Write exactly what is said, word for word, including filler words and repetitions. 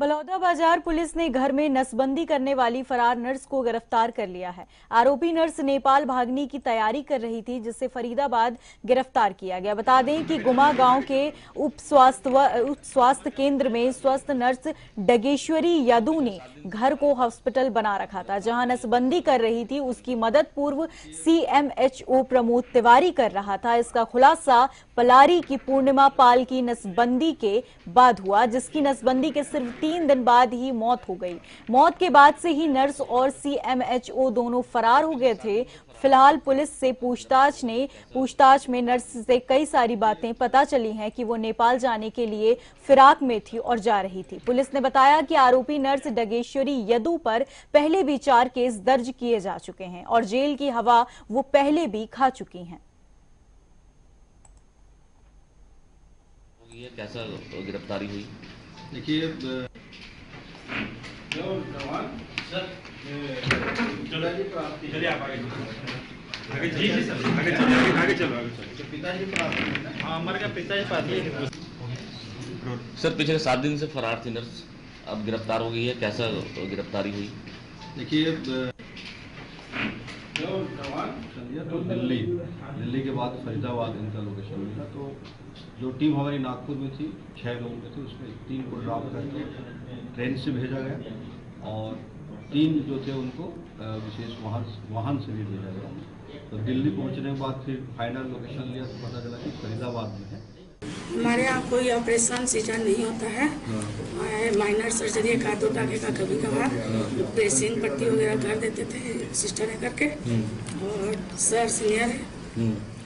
Balodabazar police ने घर में नसबंदी करने वाली फरार नर्स को गिरफ्तार कर लिया है। आरोपी नर्स नेपाल भागने की तैयारी कर रही थी, जिसे फरीदाबाद गिरफ्तार किया गया। बता दें कि गुमा गांव के उप स्वास्थ्य केंद्र में स्वस्थ नर्स डगेश्वरी यादव ने घर को हॉस्पिटल बना रखा था, जहां नसबंदी कर रही थी उसकी मदद पूर्व C M H O Pramod Tiwari कर रहा था। इसका खुलासा पलारी की पूर्णिमा पाल की नसबंदी के बाद हुआ, जिसकी नसबंदी के सिर्फ तीन दिन बाद ही मौत हो गई। मौत के बाद से ही नर्स और सी एम एच ओ दोनों फरार हो गए थे। फिलहाल पुलिस से पूछताछ ने पूछताछ में नर्स से कई सारी बातें पता चली हैं कि वो नेपाल जाने के लिए फिराक में थी और जा रही थी। पुलिस ने बताया कि आरोपी नर्स डगेश्वरी यदु पर पहले भी चार केस दर्ज किए जा चुके हैं और जेल की हवा वो पहले भी खा चुकी हैं। ये कैसा गिरफ्तारी हुई? देखिए सर, पिताजी प्राप्ति है सर, पिछले सात दिन से फरार थी नर्स, अब गिरफ्तार हो गई है। कैसा गिरफ्तारी हुई? देखिए तो दिल्ली दिल्ली के बाद फरीदाबाद इनका लोकेशन मिला, तो जो टीम हमारी नागपुर में थी छः लोगों में थी, उसमें तीन को ड्रॉप करके ट्रेन से भेजा गया और तीन जो थे उनको विशेष वाहन वाहन से भी भेजा गया। तो दिल्ली पहुंचने के बाद फिर फाइनल लोकेशन लिया तो पता चला कि फरीदाबाद में है। हमारे यहाँ कोई ऑपरेशन सीजन नहीं होता है, माइनर सर्जरी एक आध दो टाके का कभी कभार ड्रेसिंग पट्टी वगैरह कर देते थे सिस्टर है करके, और सर सीनियर है